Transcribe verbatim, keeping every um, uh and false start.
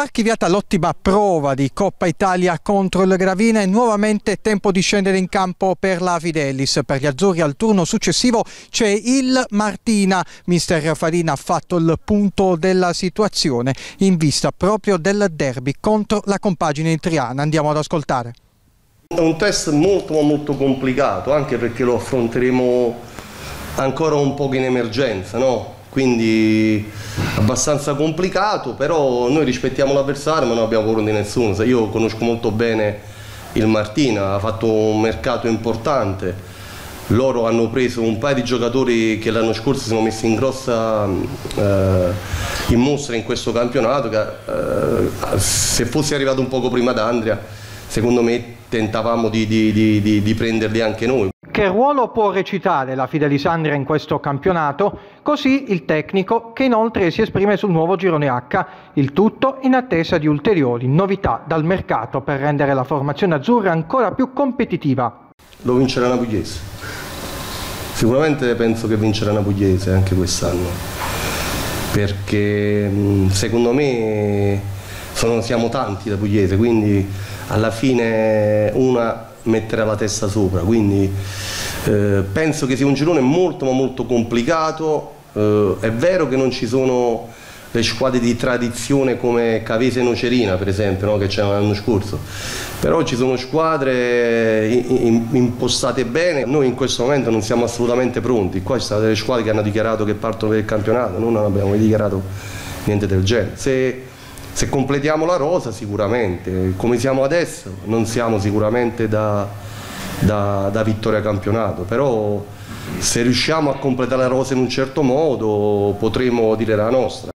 Archiviata l'ottima prova di Coppa Italia contro il Gravina e nuovamente tempo di scendere in campo per la Fidelis. Per gli azzurri al turno successivo c'è il Martina. Mister Farina ha fatto il punto della situazione in vista proprio del derby contro la compagine triana. Andiamo ad ascoltare. È un test molto molto complicato, anche perché lo affronteremo ancora un po' in emergenza, no? Quindi abbastanza complicato, però noi rispettiamo l'avversario, ma non abbiamo paura di nessuno. Io conosco molto bene il Martina, ha fatto un mercato importante, loro hanno preso un paio di giocatori che l'anno scorso si sono messi in grossa eh, in mostra in questo campionato, che, eh, se fosse arrivato un poco prima d'Andria, secondo me tentavamo di, di, di, di, di prenderli anche noi. Che ruolo può recitare la Fidelis Andria in questo campionato? Così il tecnico, che inoltre si esprime sul nuovo girone H, il tutto in attesa di ulteriori novità dal mercato per rendere la formazione azzurra ancora più competitiva. Lo vincerà una pugliese, sicuramente penso che vincerà una pugliese anche quest'anno, perché secondo me sono, siamo tanti da pugliese, quindi alla fine una metterà la testa sopra, quindi eh, penso che sia un girone molto ma molto complicato. Eh, è vero che non ci sono le squadre di tradizione come Cavese e Nocerina, per esempio, no? Che c'erano l'anno scorso, però ci sono squadre in, in, impostate bene. Noi in questo momento non siamo assolutamente pronti, qua ci sono delle squadre che hanno dichiarato che partono per il campionato, noi non abbiamo dichiarato niente del genere. Se, Se completiamo la rosa sicuramente, come siamo adesso, non siamo sicuramente da, da, da vittoria campionato, però se riusciamo a completare la rosa in un certo modo potremo dire la nostra.